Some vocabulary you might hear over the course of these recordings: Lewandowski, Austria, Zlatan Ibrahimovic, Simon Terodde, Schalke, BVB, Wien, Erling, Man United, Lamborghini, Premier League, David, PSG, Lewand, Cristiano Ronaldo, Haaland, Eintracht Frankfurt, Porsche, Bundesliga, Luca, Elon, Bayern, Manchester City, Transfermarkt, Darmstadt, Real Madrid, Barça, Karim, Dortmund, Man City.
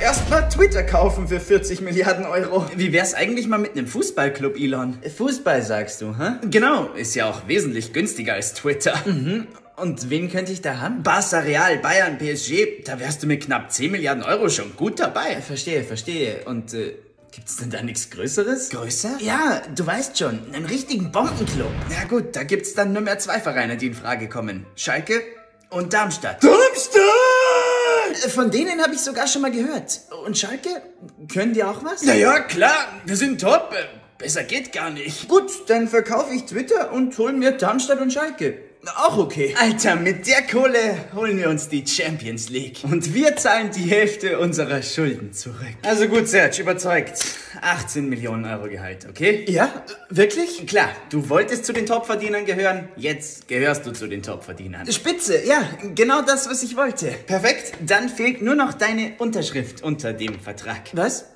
Erstmal Twitter kaufen für 40 Milliarden Euro. Wie wär's eigentlich mal mit einem Fußballclub, Elon? Fußball sagst du, hä? Genau, ist ja auch wesentlich günstiger als Twitter. Mhm. Und wen könnte ich da haben? Barça, Real, Bayern, PSG, da wärst du mit knapp 10 Milliarden Euro schon gut dabei. Verstehe, verstehe. Und gibt's denn da nichts Größeres? Größer? Ja, du weißt schon, einen richtigen Bombenclub. Na gut, da gibt's dann nur mehr zwei Vereine, die in Frage kommen. Schalke und Darmstadt. Darmstadt! Von denen habe ich sogar schon mal gehört. Und Schalke, können die auch was? Naja, klar, wir sind top. Besser geht gar nicht. Gut, dann verkaufe ich Twitter und hol mir Darmstadt und Schalke. Auch okay. Alter, mit der Kohle holen wir uns die Champions League. Und wir zahlen die Hälfte unserer Schulden zurück. Also gut, Serge, überzeugt. 18 Millionen Euro Gehalt, okay? Ja, wirklich? Klar, du wolltest zu den Topverdienern gehören, jetzt gehörst du zu den Topverdienern. Spitze, ja, genau das, was ich wollte. Perfekt, dann fehlt nur noch deine Unterschrift unter dem Vertrag. Was?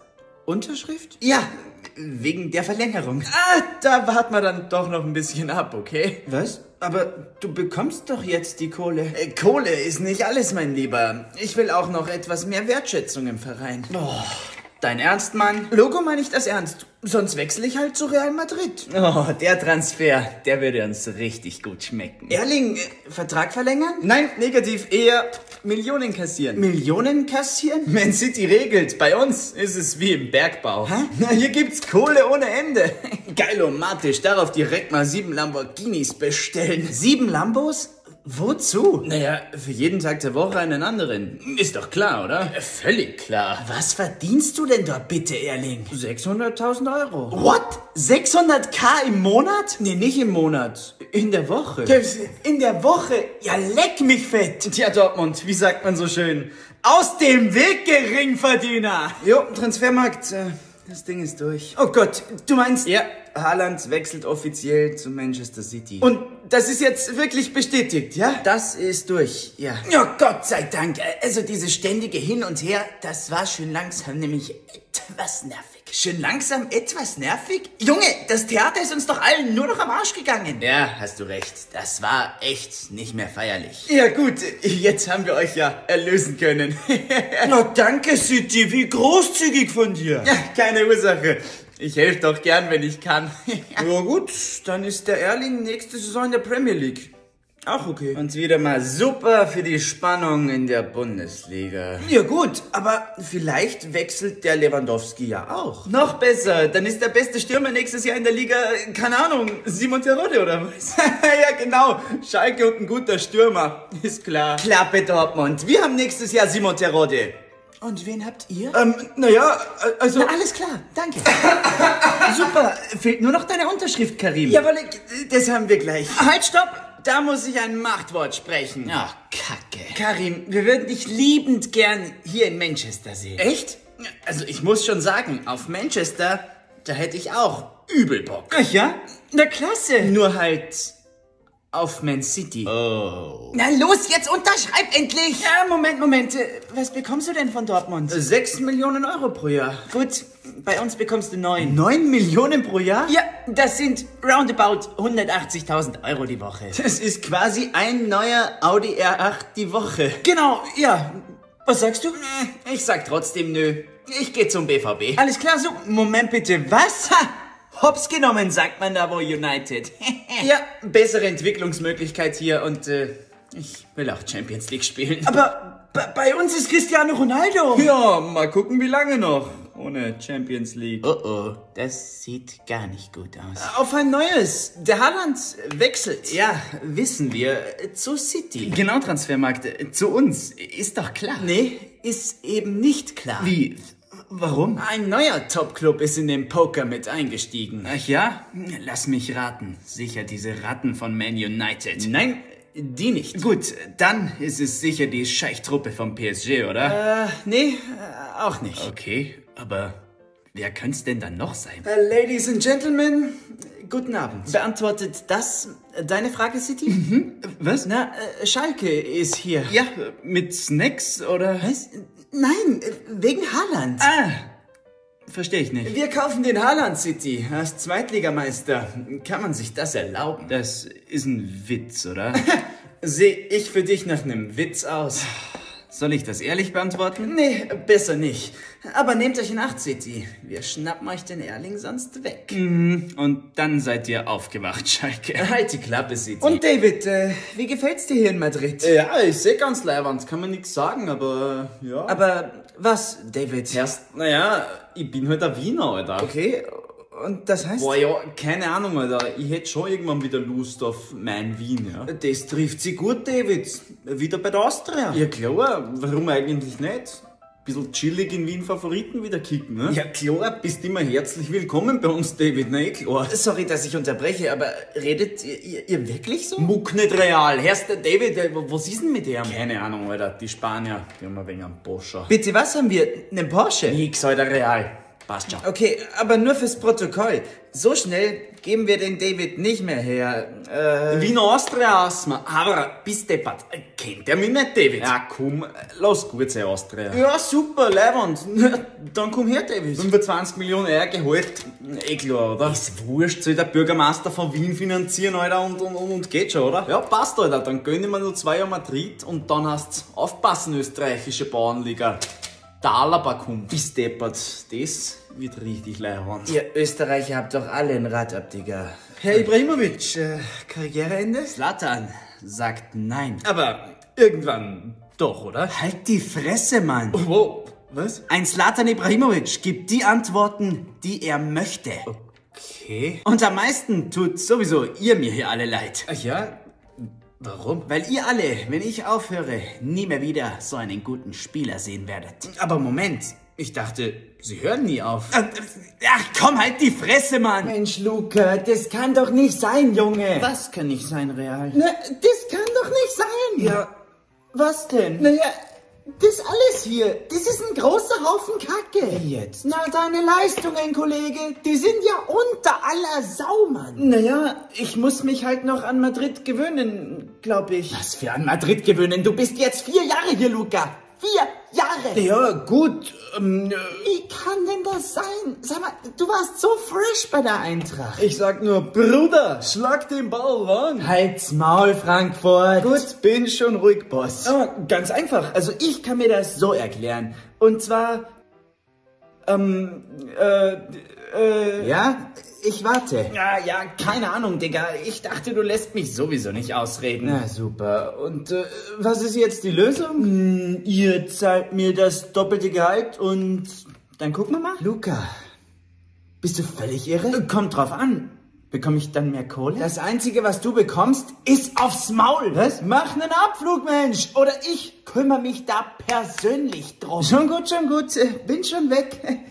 Unterschrift? Ja, wegen der Verlängerung. Ah, da warten wir dann doch noch ein bisschen ab, okay? Was? Aber du bekommst doch jetzt die Kohle. Kohle ist nicht alles, mein Lieber. Ich will auch noch etwas mehr Wertschätzung im Verein. Oh, dein Ernst, Mann? Logo meine ich das ernst. Sonst wechsle ich halt zu Real Madrid. Oh, der Transfer, der würde uns richtig gut schmecken. Erling, Vertrag verlängern? Nein, negativ, eher Millionen kassieren. Millionen kassieren? Man City regelt, bei uns ist es wie im Bergbau. Hä? Na, hier gibt's Kohle ohne Ende. Geilomatisch, darauf direkt mal 7 Lamborghinis bestellen. 7 Lambos? Wozu? Naja, für jeden Tag der Woche einen anderen. Ist doch klar, oder? Völlig klar. Was verdienst du denn dort bitte, Erling? 600.000 Euro. What? 600k im Monat? Nee, nicht im Monat. In der Woche. In der Woche? Ja, leck mich fett. Tja, Dortmund, wie sagt man so schön? Aus dem Weg, Geringverdiener. Jo, Transfermarkt. Das Ding ist durch. Oh Gott, du meinst... Ja, Haaland wechselt offiziell zu Manchester City. Und das ist jetzt wirklich bestätigt, ja? Das ist durch, ja. Oh Gott sei Dank. Also dieses ständige Hin und Her, das war schön langsam, nämlich etwas nervig. Schön langsam, etwas nervig? Junge, das Theater ist uns doch allen nur noch am Arsch gegangen. Ja, hast du recht. Das war echt nicht mehr feierlich. Ja gut, jetzt haben wir euch ja erlösen können. Na danke, City, wie großzügig von dir. Ja, keine Ursache. Ich helfe doch gern, wenn ich kann. Ja gut, dann ist der Erling nächste Saison in der Premier League. Auch okay. Und wieder mal super für die Spannung in der Bundesliga. Ja gut, aber vielleicht wechselt der Lewandowski ja auch. Noch besser, dann ist der beste Stürmer nächstes Jahr in der Liga, keine Ahnung, Simon Terodde oder was? Ja genau, Schalke und ein guter Stürmer, ist klar. Klappe Dortmund, wir haben nächstes Jahr Simon Terodde. Und wen habt ihr? Naja, also... Na, alles klar, danke. Super, fehlt nur noch deine Unterschrift, Karim. Jawohl, das haben wir gleich. Halt, stopp! Da muss ich ein Machtwort sprechen. Ach, Kacke. Karim, wir würden dich liebend gern hier in Manchester sehen. Echt? Also ich muss schon sagen, auf Manchester, da hätte ich auch übel Bock. Ach ja? Na klasse. Nur halt auf Man City. Oh. Na los, jetzt unterschreib endlich. Ja, Moment. Was bekommst du denn von Dortmund? 6 Millionen Euro pro Jahr. Gut, bei uns bekommst du 9. 9 Millionen pro Jahr? Ja, das sind roundabout 180.000 Euro die Woche. Das ist quasi ein neuer Audi R8 die Woche. Genau, ja. Was sagst du? Ich sag trotzdem nö. Ich gehe zum BVB. Alles klar, so. Moment bitte, was? Ha! Hops genommen, sagt man da wo United. Ja, bessere Entwicklungsmöglichkeit hier und ich will auch Champions League spielen. Aber bei uns ist Cristiano Ronaldo. Ja, mal gucken, wie lange noch. Ohne Champions League. Oh oh, das sieht gar nicht gut aus. Auf ein neues. Der Haaland wechselt. Ja, wissen wir. Zu City. Genau, Transfermarkt. Zu uns. Ist doch klar. Nee, ist eben nicht klar. Wie? Warum? Ein neuer Top-Club ist in den Poker mit eingestiegen. Ach ja? Lass mich raten. Sicher diese Ratten von Man United. Nein, die nicht. Gut, dann ist es sicher die Scheichtruppe vom PSG, oder? Nee, auch nicht. Okay, aber wer könnte es denn dann noch sein? Ladies and Gentlemen, guten Abend. Beantwortet das deine Frage, City? Mhm. Was? Na, Schalke ist hier. Ja, mit Snacks oder? Was? Nein, wegen Haaland. Ah, verstehe ich nicht. Wir kaufen den Haaland, City, als Zweitligameister. Kann man sich das erlauben? Das ist ein Witz, oder? Sehe ich für dich nach einem Witz aus? Soll ich das ehrlich beantworten? Nee, besser nicht. Aber nehmt euch in Acht, City. Wir schnappen euch den Erling sonst weg. Und dann seid ihr aufgewacht, Schalke. Halt die Klappe, City. Und David, wie gefällt's dir hier in Madrid? Ja, ich sehe ganz leiwand, kann man nichts sagen, aber ja. Aber was, David? Erst, naja, ich bin halt ein Wiener, Alter. Okay, und das heißt? Boah, ja, keine Ahnung, Alter. Ich hätte schon irgendwann wieder Lust auf mein Wien, ja. Das trifft sie gut, David. Wieder bei der Austria. Ja, klar. Warum eigentlich nicht? Bisschen chillig in Wien Favoriten wieder kicken, ne? Ja, klar. Bist immer herzlich willkommen bei uns, David. Na, eh klar. Sorry, dass ich unterbreche, aber redet ihr wirklich so? Muck nicht real. Hörst du, David, was ist denn mit dem? Keine Ahnung, Alter. Die Spanier, die haben ein wenig einen Porsche. Bitte, was haben wir? Einen Porsche? Nix, Alter, real. Passt schon. Okay, aber nur fürs Protokoll. So schnell geben wir den David nicht mehr her. Wiener Austria aus, aber bist deppert. Kennt er mich nicht, David? Ja, komm, lass gut sein, Austria. Ja, super, Lewand. Dann komm her, David. 25 Millionen Euro Gehalt. Eh klar, oder? Ist wurscht, soll der Bürgermeister von Wien finanzieren, Alter, und geht schon, oder? Ja, passt, Alter. Dann gönn ich mir nur 2 Jahre Madrid und dann hast du aufpassen, österreichische Bauernliga. Talabakum. Bist deppert. Das wird richtig leiwand. Ihr Österreicher habt doch alle ein Rad ab, Digga. Herr Ibrahimovic, Karriereende? Zlatan sagt nein. Aber irgendwann doch, oder? Halt die Fresse, Mann. Oh, wow. Was? Ein Zlatan Ibrahimovic gibt die Antworten, die er möchte. Okay. Und am meisten tut sowieso ihr mir hier alle leid. Ach ja? Warum? Weil ihr alle, wenn ich aufhöre, nie mehr wieder so einen guten Spieler sehen werdet. Aber Moment, ich dachte, sie hören nie auf. Ach komm, halt die Fresse, Mann! Mensch, Luca, das kann doch nicht sein, Junge! Was kann nicht sein, Real? Na, das kann doch nicht sein! Ja, was denn? Naja, das alles hier, das ist ein großer Haufen Kacke. Wie jetzt? Na, deine Leistungen, Kollege, die sind ja unter aller Sau, Mann. Naja, ich muss mich halt noch an Madrid gewöhnen, glaube ich. Was für an Madrid gewöhnen? Du bist jetzt 4 Jahre hier, Luca. 4 Jahre! Ja, gut. Wie kann denn das sein? Sag mal, du warst so frisch bei der Eintracht. Ich sag nur, Bruder, schlag den Ball an. Halt's Maul, Frankfurt. Gut, bin schon ruhig, Boss. Oh, ganz einfach. Also ich kann mir das so erklären. Und zwar... ja? Ich warte. Ja, keine Ahnung, Digga. Ich dachte, du lässt mich sowieso nicht ausreden. Na, super. Und was ist jetzt die Lösung? Ihr zahlt mir das doppelte Gehalt und dann gucken wir mal. Luca, bist du völlig irre? Kommt drauf an. Bekomme ich dann mehr Kohle? Das Einzige, was du bekommst, ist aufs Maul. Was? Mach einen Abflug, Mensch. Oder ich kümmere mich da persönlich drum. Schon gut, schon gut. Bin schon weg.